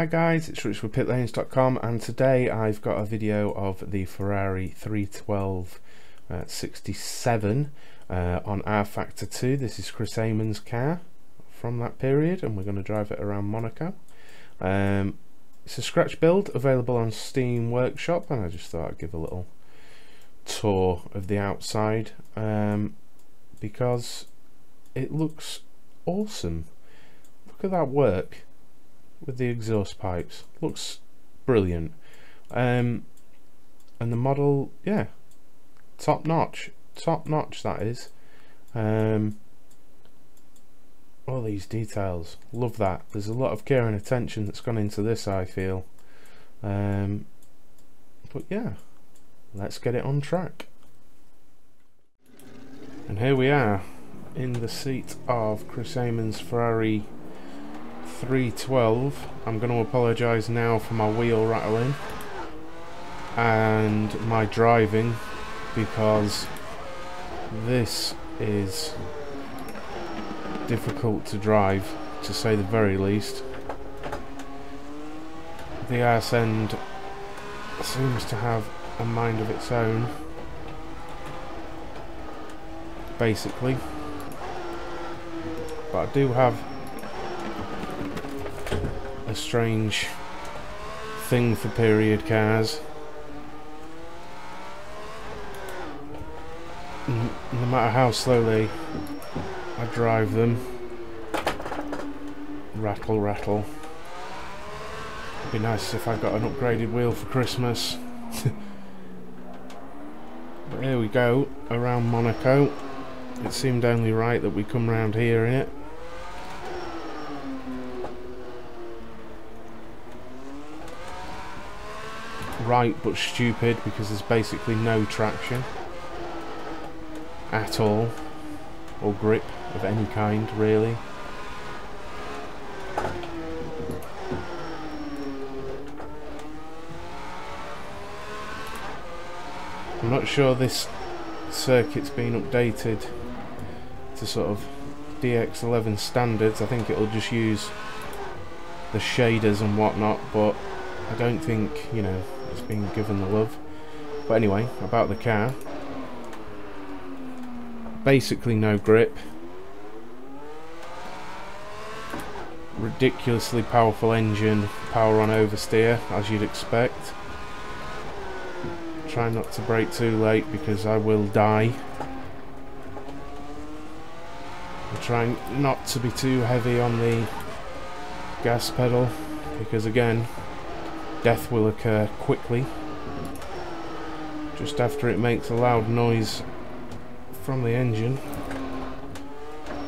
Hi guys, it's Rich with pitlanes.com, and today I've got a video of the Ferrari 312 67 on rFactor 2. This is Chris Amon's car from that period, and we're going to drive it around Monaco. It's a scratch build available on Steam Workshop, and I just thought I'd give a little tour of the outside because it looks awesome. Look at that work with the exhaust pipes, looks brilliant. And the model, yeah, top notch that is. All these details, love that. There's a lot of care and attention that's gone into this, I feel. But yeah, let's get it on track. And here we are in the seat of Chris Amon's Ferrari 312. I'm going to apologise now for my wheel rattling and my driving, because this is difficult to drive, to say the very least. The arse end seems to have a mind of its own, basically, but I do have a strange thing for period cars. No matter how slowly I drive them, rattle. It'd be nice if I got an upgraded wheel for Christmas. But here we go around Monaco. It seemed only right that we come round here in it. Right, but stupid, because there's basically no traction at all, or grip of any kind, really. I'm not sure this circuit's been updated to sort of DX11 standards. I think it'll just use the shaders and whatnot, but I don't think, you know, it's been given the love. But anyway, about the car, basically no grip, ridiculously powerful engine, power on oversteer as you'd expect. Try not to brake too late because I will die. I'm trying not to be too heavy on the gas pedal because, again, death will occur quickly, just after it makes a loud noise from the engine.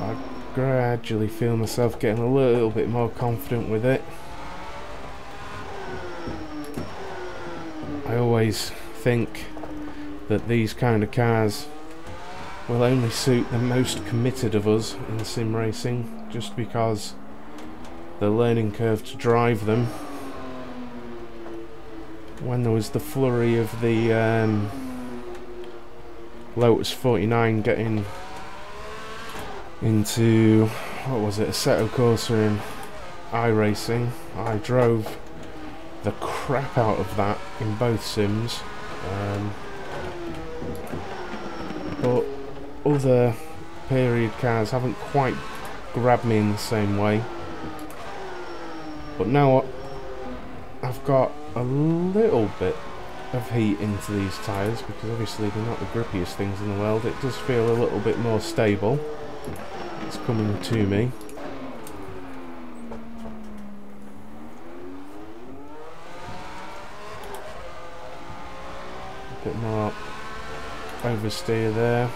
I gradually feel myself getting a little bit more confident with it. I always think that these kind of cars will only suit the most committed of us in sim racing, just because the learning curve to drive them. When there was the flurry of the Lotus 49 getting into, what was it, Assetto Corsa in iRacing, I drove the crap out of that in both sims. But other period cars haven't quite grabbed me in the same way. But now I've got a little bit of heat into these tyres, because obviously they're not the grippiest things in the world. It does feel a little bit more stable. It's coming to me. A bit more oversteer there.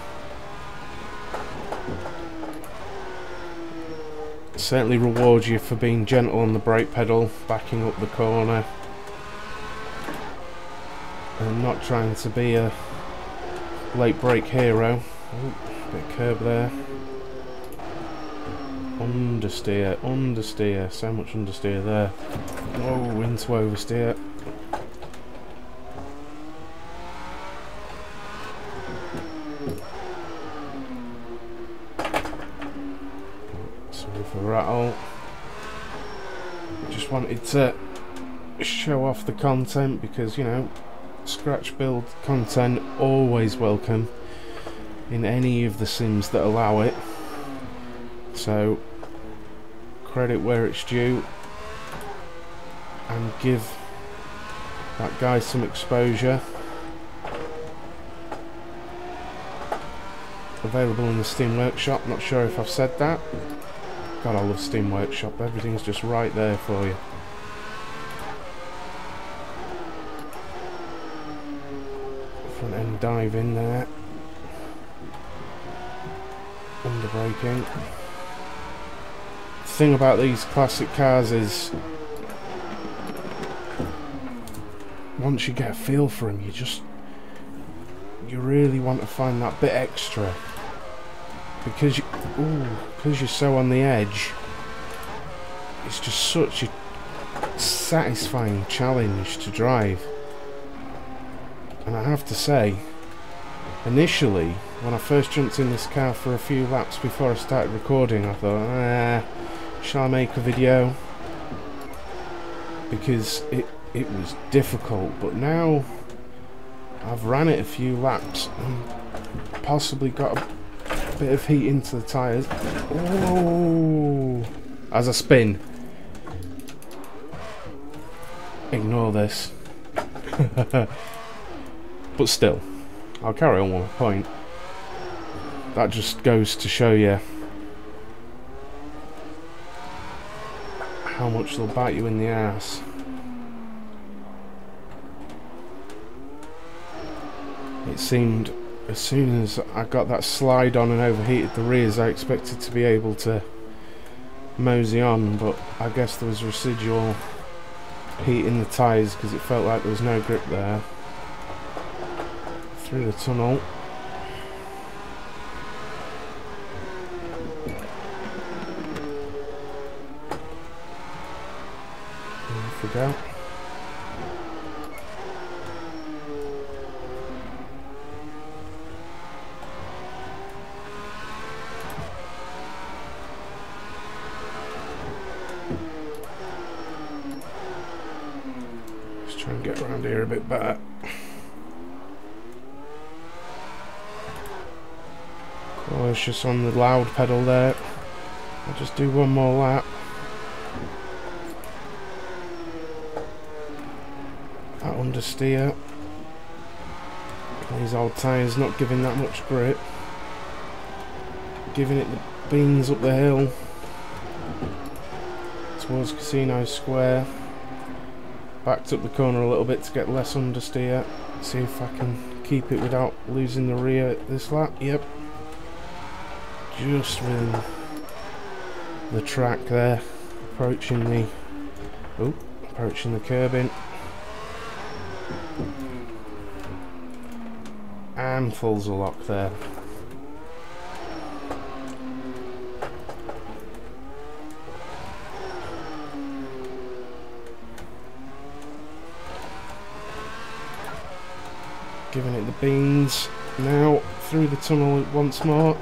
It certainly rewards you for being gentle on the brake pedal, backing up the corner, and not trying to be a late brake hero. Ooh, bit of curb there. Understeer, so much understeer there. Whoa, into oversteer. Sorry for the rattle. Just wanted to show off the content, because, you know, scratch build content always welcome in any of the sims that allow it, so credit where it's due and give that guy some exposure. Available in the Steam Workshop, not sure if I've said that. God, I love Steam Workshop, everything's just right there for you. Front end dive in there, under braking. The thing about these classic cars is once you get a feel for them, you really want to find that bit extra, because you're so on the edge. It's just such a satisfying challenge to drive. And I have to say, initially when I first jumped in this car for a few laps before I started recording, I thought, shall I make a video? Because it was difficult. But now I've ran it a few laps and possibly got a bit of heat into the tyres. Oh, as I spin. Ignore this. But still, I'll carry on with my point. That just goes to show you how much they'll bite you in the ass. It seemed as soon as I got that slide on and overheated the rears, I expected to be able to mosey on, but I guess there was residual heat in the tyres because it felt like there was no grip there. Through the tunnel. Off we go. But cautious on the loud pedal there. I'll just do one more lap. That understeer. These old tyres not giving that much grip. Giving it the beans up the hill towards Casino Square. Backed up the corner a little bit to get less understeer. See if I can keep it without losing the rear at this lap. Yep. Just within the track there. Approaching the curbing. And pulls a lock there. Giving it the beans now through the tunnel once more.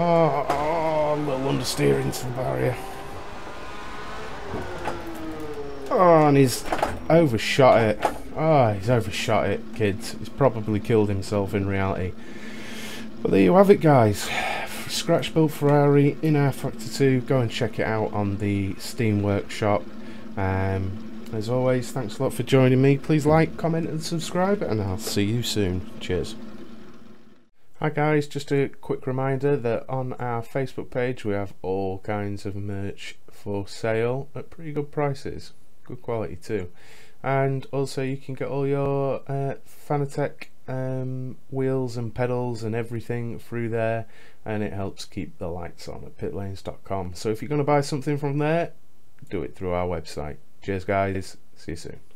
Oh, a little understeer into the barrier. Oh, and he's overshot it. Ah, oh, he's overshot it, kids. He's probably killed himself in reality. But there you have it, guys. Scratch built Ferrari in rFactor 2. Go and check it out on the Steam Workshop. As always, thanks a lot for joining me. Please like, comment and subscribe, and I'll see you soon. Cheers. Hi guys, just a quick reminder that on our Facebook page we have all kinds of merch for sale at pretty good prices, good quality too. And also you can get all your Fanatec wheels and pedals and everything through there, and it helps keep the lights on at pitlanes.com. So if you're going to buy something from there, do it through our website. Cheers guys, see you soon.